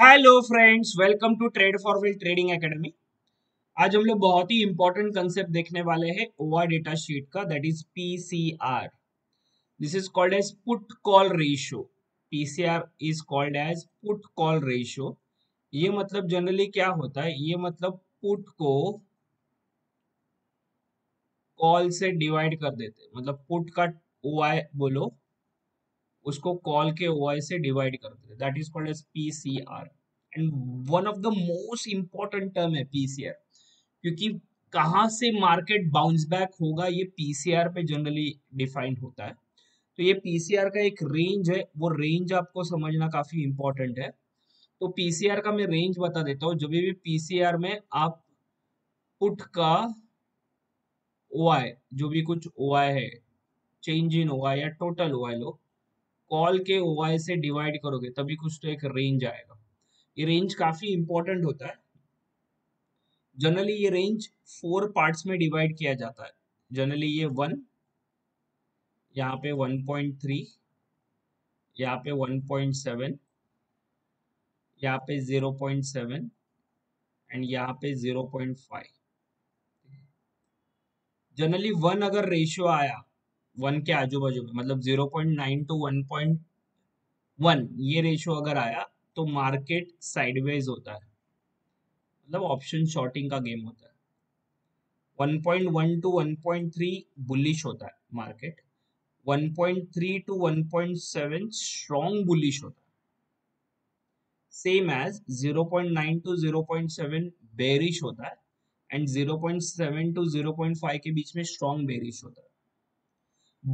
Hello friends, welcome to trade for wealth trading academy. आज हम लोग बहुत ही इंपॉर्टेंट कंसेप्ट देखने वाले हैं ओआई डेटा शीट का, that is PCR. This is called as put call ratio. PCR is called as put call ratio. ये मतलब जनरली क्या होता है, ये मतलब पुट को कॉल से डिवाइड कर देते हैं। मतलब पुट का ओआई बोलो, उसको कॉल के ओआई से डिवाइड कर देते हैं, that is called as PCR. And one of the most important term है पीसीआर, क्योंकि कहाँ से मार्केट बाउंस बैक होगा ये पीसीआर पे जनरली डिफाइंड होता है। तो ये पीसीआर का एक रेंज है, वो रेंज आपको समझना काफी इंपॉर्टेंट है। तो पीसीआर का मैं रेंज बता देता हूँ। जब भी पीसीआर में आप पुट का ओआई, जो भी कुछ ओआई है, चेंज इन ओआई या टोटल ओआई लो, कॉल के ओआई से डिवाइड करोगे तभी कुछ तो एक रेंज आएगा। ये रेंज काफी इंपॉर्टेंट होता है। जनरली ये रेंज 4 पार्ट्स में डिवाइड किया जाता है। जनरली ये 1, यहाँ पे 1.3, यहाँ पे 1.7, यहाँ पे 0.7 एंड यहाँ पे 0.5। जनरली 1 अगर रेशियो आया 1 के आजू बाजू में, मतलब 0.9 to 1.1 ये रेशियो अगर आया तो मार्केट साइडवेज होता है, मतलब ऑप्शन शॉर्टिंग का गेम होता है। 1.1 to 1.3 बुलिश होता है मार्केट, 1.3 to 1.7 स्ट्रॉन्ग बुलिश होता है, सेम एज 0.9 to 0.7 बेरिश होता है एंड 0.7 to 0.5 के बीच में स्ट्रॉन्ग बेरिश होता है।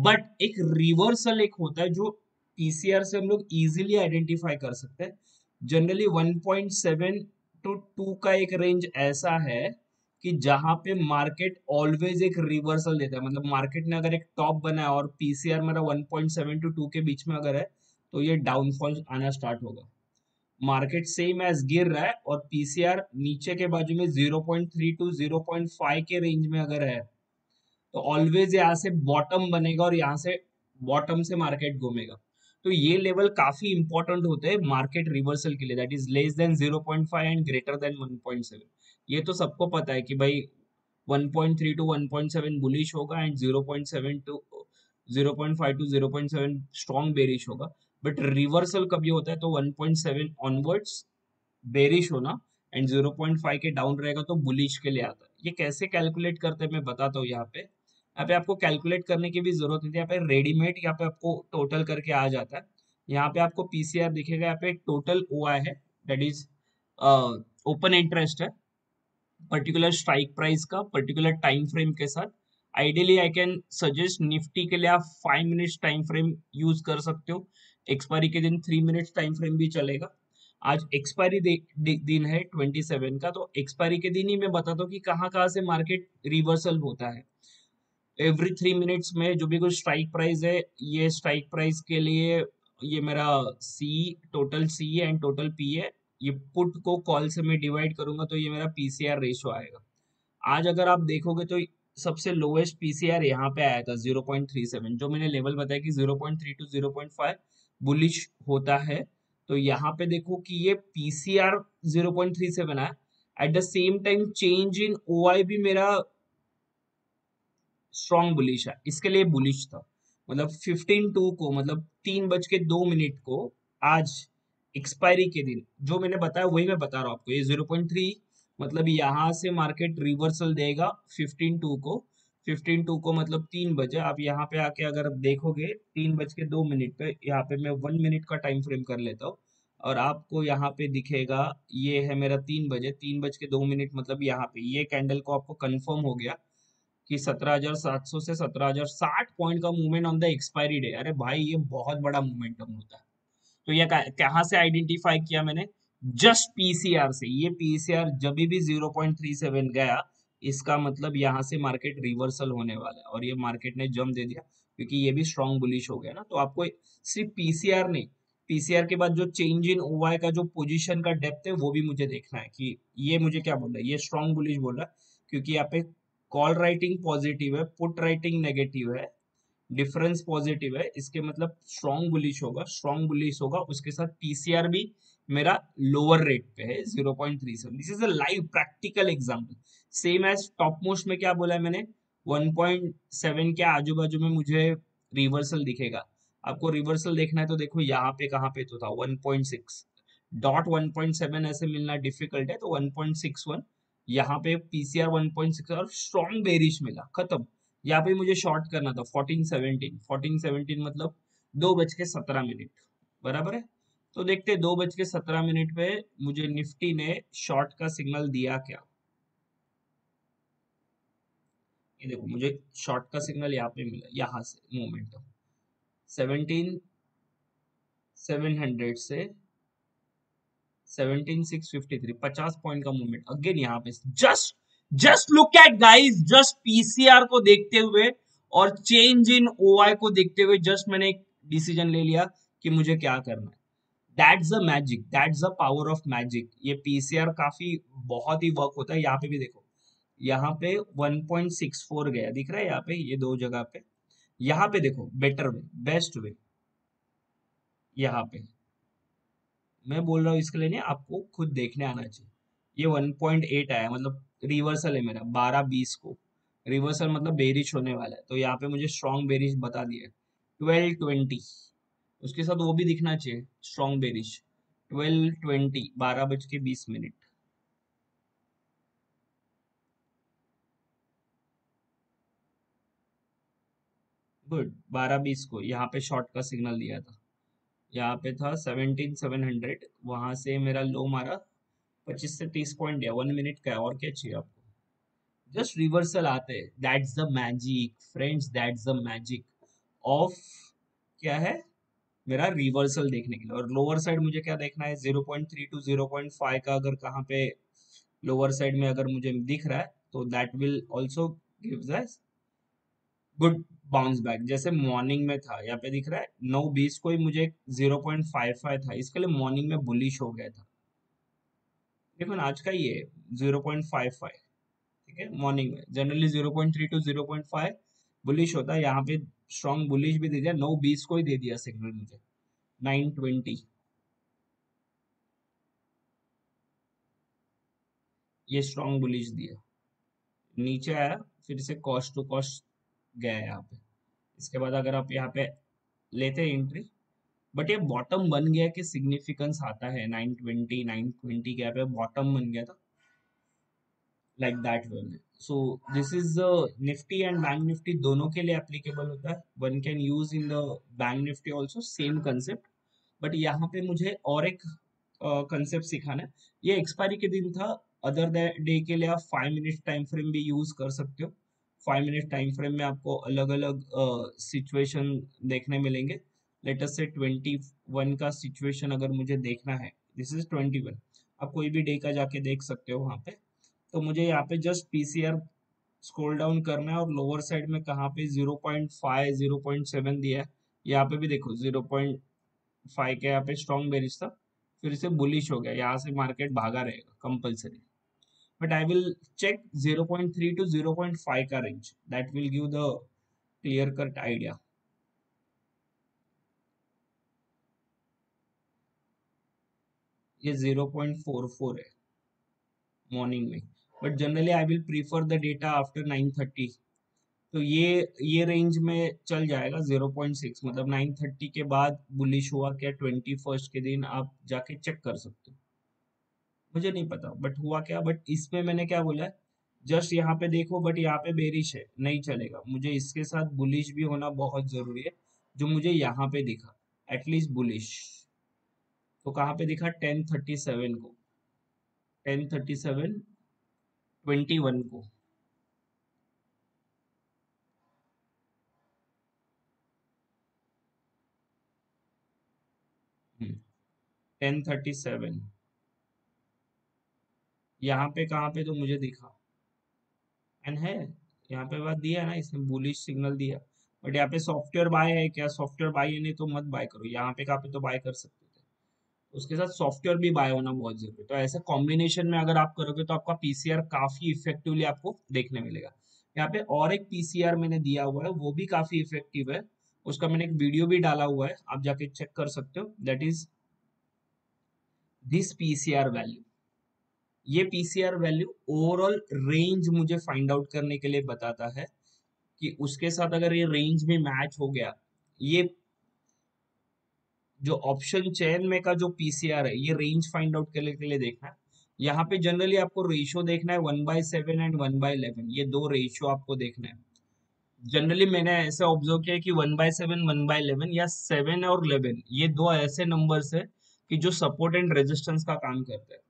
बट एक रिवर्सल एक होता है जो पीसीआर से हम लोग इजीली आइडेंटिफाई कर सकते हैं। जनरली 1.7 टू 2 का एक रेंज ऐसा है कि जहां पे मार्केट ऑलवेज एक रिवर्सल देता है। मतलब मार्केट ने अगर एक टॉप बनाया और पीसीआर मेरा 1.7 टू 2 के बीच में अगर है तो ये डाउनफॉल आना स्टार्ट होगा। मार्केट सेम एज गिर रहा है और पीसीआर नीचे के बाजू में 0.3 टू 0.5 के रेंज में अगर है तो ऑलवेज यहाँ से बॉटम बनेगा और यहाँ से बॉटम से मार्केट घूमेगा। तो ये लेवल काफी इंपॉर्टेंट होते हैं मार्केट रिवर्सल के लिए, that is less than 0.5 and greater than 1.7। ये तो सबको पता है कि भाई 1.3 टू 1.7 बुलिश होगा and 0.7 to 0.5 to 0.7 strong bearish होगा। बट रिवर्सल कभी होता है तो 1.7 ऑनवर्ड्स बेरिश होना एंड 0.5 के डाउन रहेगा तो बुलिश के लिए आता है। ये कैसे कैलकुलेट करते हैं मैं बताता हूँ। यहाँ पे आपको कैलकुलेट करने की भी जरूरत नहीं है, यहाँ पे रेडीमेड यहाँ पे आपको टोटल करके आ जाता है। यहाँ पे आपको पीसीआर दिखेगा, यहाँ पे टोटल ओआई है, दैट इज ओपन इंटरेस्ट है, पर्टिकुलर स्ट्राइक प्राइस का पर्टिकुलर टाइम फ्रेम के साथ। Ideally I can suggest Nifty के लिए आप 5 मिनट्स टाइम फ्रेम यूज कर सकते हो। एक्सपायरी के दिन 3 मिनट्स टाइम फ्रेम भी चलेगा। आज एक्सपायरी दिन है 27 का, तो एक्सपायरी के दिन ही मैं बताता हूँ कि कहाँ से मार्केट रिवर्सल होता है। एवरी 3 मिनट्स में जो भी कोई स्ट्राइक प्राइस है, ये स्ट्राइक प्राइस के लिए ये मेरा total C and total P है, ये पुट को कॉल से मैं डिवाइड करूंगा तो ये मेरा पीसीआर रेशियो आएगा। आज अगर आप देखोगे तो सबसे लोवेस्ट पीसीआर यहाँ पे आया था 0.37, जो मैंने लेवल बताया कि 0.3 टू 0.5 बुलिश होता है। तो यहाँ पे देखो कि ये पीसीआर 0.37 है। At the same time change in OI भी मेरा स्ट्रॉन्ग बुलिश है, इसके लिए बुलिश था। मतलब 15:02 को, मतलब 3:02 को आज एक्सपायरी के दिन जो मैंने बताया वही मैं बता रहा हूँ आपको। ये 0.3 मतलब यहाँ से मार्केट रिवर्सल देगा 15:02 को। 15:02 को मतलब 3 बजे आप यहाँ पे आके अगर देखोगे 3:02 पे, यहाँ पे मैं 1 मिनट का टाइम फ्रेम कर लेता हूँ और आपको यहाँ पे दिखेगा ये है मेरा 3 बजे, 3:02। मतलब यहाँ पे ये कैंडल को आपको कंफर्म हो गया कि 17,700 से 17,060 पॉइंट का movement on the expiry day. अरे भाई, ये बहुत बड़ा मोमेंटम होता है। तो ये कहाँ से आइडेंटिफाई किया मैंने? जस्ट पीसीआर से। ये पीसीआर जब भी 0.37 गया, इसका मतलब यहाँ से मार्केट रिवर्सल होने वाला है और ये मार्केट ने जंप दे दिया क्योंकि ये भी स्ट्रॉन्ग बुलिश हो गया ना। तो आपको सिर्फ पीसीआर नहीं, पीसीआर के बाद जो चेंज इन ओआई का जो पोजीशन का डेप्थ है वो भी मुझे देखना है कि ये मुझे क्या बोल रहा है। ये स्ट्रॉन्ग बुलिश बोल रहा है क्योंकि यहाँ पे कॉल राइटिंग पॉजिटिव है, पुट राइटिंग नेगेटिव है, डिफरेंस पॉजिटिव है, इसके मतलब स्ट्रॉन्ग बुलिश होगा। उसके साथ पीसीआर भी मेरा लोअर रेट पे है 0.37। This is a live practical example, same as top most में क्या बोला है मैंने 1.7 के आजू बाजू में मुझे रिवर्सल दिखेगा। आपको रिवर्सल देखना है तो देखो यहाँ पे कहाँ पे तो था 1.6 डॉट 1.7 ऐसे मिलना डिफिकल्ट है, तो 1.61 यहाँ पे पीसीआर 1.6 और स्ट्रॉन्ग बेरिश मिला, खत्म। यहाँ पे मुझे शॉर्ट करना था 14.17 मतलब 2:17 बराबर है। तो देखते 2:17 पे मुझे निफ्टी ने शॉर्ट का सिग्नल दिया क्या, ये देखो मुझे शॉर्ट का सिग्नल यहाँ पे मिला, यहाँ से मूवमेंट 17,700 से 17,653 50 पॉइंट का मूवमेंट। अगेन यहाँ पे just look at guys, just PCR को देखते हुए और चेंज इन ओआई को देखते हुए जस्ट मैंने एक डिसीजन ले लिया कि मुझे क्या करना है। That's the magic, that's the power of magic. ये पीसीआर काफी बहुत ही वर्क होता है। यहाँ पे भी देखो, यहाँ पे 1.64 गया, दिख रहा है यहाँ पे, ये दो जगह पे। यहाँ पे देखो बेटर वे, बेस्ट वे, यहाँ पे मैं बोल रहा हूँ इसके लिए नहीं, आपको खुद देखने आना चाहिए। ये 1.8 आया मतलब रिवर्सल है मेरा 12:20 को, रिवर्सल मतलब बेरिश होने वाला है, तो यहाँ पे मुझे स्ट्रॉन्ग बेरिश बता दिया 12:20। उसके साथ वो भी दिखना चाहिए स्ट्रॉन्ग बेरिश 12:20 12:20। गुड 12:20 को यहाँ पे शॉर्ट का सिग्नल दिया था, यहाँ पे था 17,700, वहां से मेरा लो मारा 25 से 30 पॉइंट है 1 मिनट का, और क्या चाहिए आपको। जस्ट रिवर्सल आते हैं, that's the magic friends, that's the magic of क्या है मेरा रिवर्सल देखने के लिए। और लोअर साइड मुझे क्या देखना है 0.32 0.5 का, अगर कहाँ पे लोअर साइड में अगर मुझे दिख रहा है तो that will also gives us good bounce back. जैसे मॉर्निंग में था, यहाँ पे दिख रहा है 9:20 को ही मुझे 0.55 था, इसके लिए मॉर्निंग में बुलिश हो गया था। लेकिन आज का ये 0.55 ठीक है, मॉर्निंग में जनरली 0.32 0.5 बुलिश होता है। यहाँ पे स्ट्रॉन्ग बुलिश भी दे दिया, 9:20 को ही दे दिया सिग्नल मुझे 9:20। ये स्ट्रॉन्ग बुलिश दिया, नीचे आया फिर से कॉस्ट टू कॉस्ट गया यहाँ पे। इसके बाद अगर आप यहाँ पे लेते हैं एंट्री, बट ये बॉटम बन गया कि सिग्निफिकेंस आता है 920 के यहाँ पे बॉटम बन गया था like that way. So this is Nifty and bank Nifty दोनों के लिए एप्लीकेबल होता है। One can use in the bank Nifty also same concept, but यहाँ पे मुझे और एक कंसेप्ट सिखाना है। ये एक्सपायरी के दिन था, अदर डे के लिए आप 5 मिनट टाइम फ्रेम भी यूज कर सकते हो। 5 मिनट टाइम फ्रेम में आपको अलग अलग सिचुएशन देखने मिलेंगे। लेटेस्ट से 21 का सिचुएशन अगर मुझे देखना है, दिस इज 21, आप कोई भी डे का जाके देख सकते हो वहाँ पे। तो मुझे यहाँ पे जस्ट पीसीआर स्क्रॉल डाउन करना है और लोअर साइड में कहाँ पे 0.5 0.7 दिया है, यहाँ पे भी देखो 0.5 के यहाँ पे स्ट्रॉन्ग बेरिश था, फिर से बुलिश हो गया, यहाँ से मार्केट भागा रहेगा compulsory. But I will check 0.3 to 0.5 का range. That will give the clear cut idea. ये 0.44 है मॉर्निंग में, but generally I will prefer the data after 9:30, तो ये रेंज में चल जाएगा 0.6 मतलब 9:30 के बाद बुलिश हुआ क्या 21st के दिन, आप जाके चेक कर सकते हो। मुझे नहीं पता बट हुआ क्या, बट इसमें मैंने क्या बोला है जस्ट यहाँ पे देखो, बट यहाँ पे बेरिश है नहीं चलेगा, मुझे इसके साथ बुलिश भी होना बहुत जरूरी है, जो मुझे यहाँ पे दिखा एटलीस्ट बुलिश। तो कहाँ पे दिखा 10:37 को, 10:37 21 को, टेन 37 यहाँ पे कहाँ पे तो मुझे दिखा एंड है यहाँ पे बात दिया ना, इसने बुलिश सिग्नल दिया, बट यहाँ पे सॉफ्टवेयर बाय है क्या, सॉफ्टवेयर बाय नहीं तो मत बाय करो, यहाँ पे कहाँ पे तो बाय कर सकते थे। उसके साथ सॉफ्टवेयर भी बाय होना बहुत जरूरी है। तो ऐसा कॉम्बिनेशन में अगर आप करोगे तो आपका पीसीआर काफी इफेक्टिवली आपको देखने मिलेगा। यहाँ पे और एक पीसीआर मैंने दिया हुआ है, वो भी काफी इफेक्टिव है, उसका मैंने एक वीडियो भी डाला हुआ है, आप जाके चेक कर सकते हो। That is this PCR value. ये पीसीआर वैल्यू ओवरऑल रेंज मुझे फाइंड आउट करने के लिए बताता है कि उसके साथ अगर ये रेंज में मैच हो गया, ये जो ऑप्शन चयन में का जो पीसीआर है ये रेंज फाइंड आउट करने के लिए देखना है। यहाँ पे जनरली आपको रेशियो देखना है 1/7 एंड 1/11, ये दो रेशियो आपको देखना है। जनरली मैंने ऐसे ऑब्जर्व किया कि 1/7, 1/11 या 7 और 11 ये दो ऐसे नंबर्स है कि जो सपोर्ट एंड रेजिस्टेंस का काम करते हैं।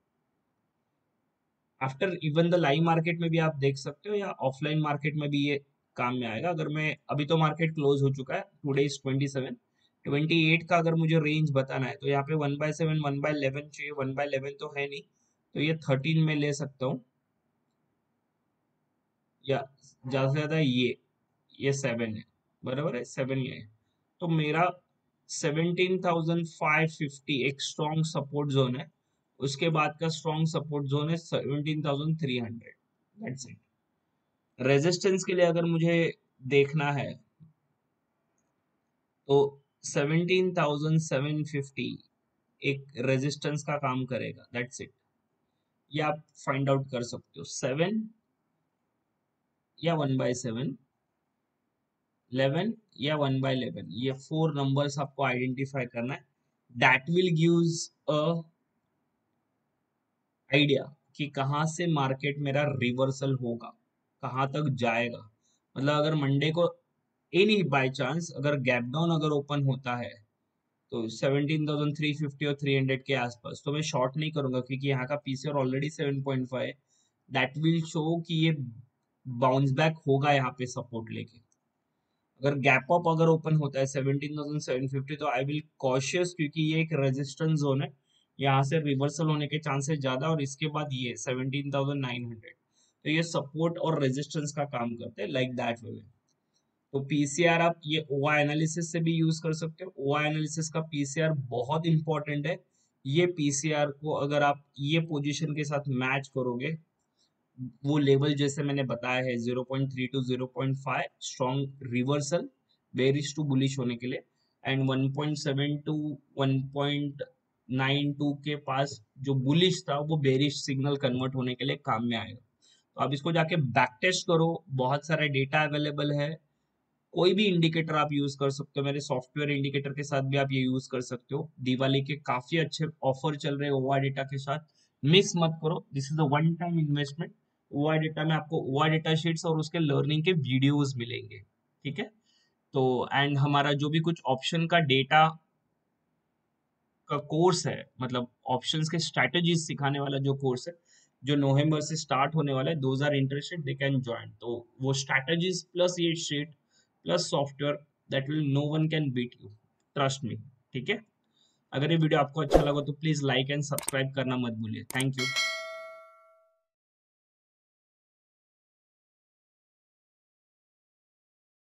After even the live market में भी आप देख सकते हो या ऑफलाइन मार्केट में भी ये काम में आएगा। अगर मैं अभी तो मार्केट क्लोज हो चुका है, टुडे इज 27, 28 का अगर मुझे रेंज बताना है तो यहाँ पे 1/7, 1/11 चाहिए, 1/11 तो है नहीं, तो ये 13 में ले सकता हूँ या ज्यादा से ज्यादा ये 7 है, बराबर है 7 ये है। तो मेरा 17,550 एक स्ट्रॉन्ग सपोर्ट जोन है, उसके बाद का स्ट्रॉन्ग सपोर्ट जोन है 17,300, दैट्स इट। रेजिस्टेंस के लिए अगर मुझे देखना है तो 17,750 एक रेजिस्टेंस का काम करेगा, दैट्स इट। या आप फाइंड आउट कर सकते हो 7 या 1/7, 11 या 1/11, ये 4 नंबर्स आपको आइडेंटिफाई करना है। That will gives a idea कि कहाँ से मार्केट मेरा रिवर्सल होगा, कहाँ तक जाएगा। मतलब अगर मंडे को एनी बाय चांस अगर गैप डाउन अगर ओपन होता है तो 17,350 और 300 के आसपास तो मैं शॉर्ट नहीं करूंगा, क्योंकि यहाँ का पीसीआर ऑलरेडी 7.5 है। दैट विल शो कि ये बाउंस बैक होगा यहाँ पे सपोर्ट लेके। अगर गैप अप अगर ओपन होता है 17,750 तो आई विल कॉशियस, क्योंकि ये एक रेजिस्टेंस जोन है, यहाँ से रिवर्सल होने के चांसेस ज्यादा। और इसके बाद ये 17,900, तो ये सपोर्ट और रेजिस्टेंस का काम करते हैं, लाइक दैट वे। तो पीसीआर आप ये ओआई एनालिसिस से भी यूज कर सकते हो। ओआई एनालिसिस का पीसीआर बहुत इंपॉर्टेंट है। ये पीसीआर को अगर आप ये पोजीशन के साथ मैच करोगे, वो लेवल जैसे मैंने बताया है 0.3 to 0.5 strong reversal bearish to bullish होने के लिए, एंड 1.7 टू 1.92 के पास जो बुलिश था वो बेरिश सिग्नल कन्वर्ट होने के लिए काम में आएगा। तो आप इसको जाके बैक टेस्ट करो, बहुत सारा डेटा अवेलेबल है। कोई भी इंडिकेटर आप यूज कर सकते हो, मेरे सॉफ्टवेयर इंडिकेटर के साथ भी आप ये यूज कर सकते हो। दिवाली के काफी अच्छे ऑफर चल रहे हैं ओआई डेटा के साथ, मिस मत करो। This is a one time investment. OI data में आपको ओआई डेटा शीट्स और उसके लर्निंग के वीडियोस मिलेंगे, ठीक है। तो एंड हमारा जो भी कुछ ऑप्शन का डेटा का कोर्स है, मतलब ऑप्शन के स्ट्रेटेजी सिखाने वाला जो कोर्स है, जो नवंबर से स्टार्ट होने वाला है, those are interested they can join. तो वो स्ट्रेटेजीज प्लस ये sheet plus software, that will no one can beat you, trust me, ठीक है। अगर ये वीडियो आपको अच्छा लगा तो प्लीज लाइक एंड सब्सक्राइब करना मत भूलिए। Thank you.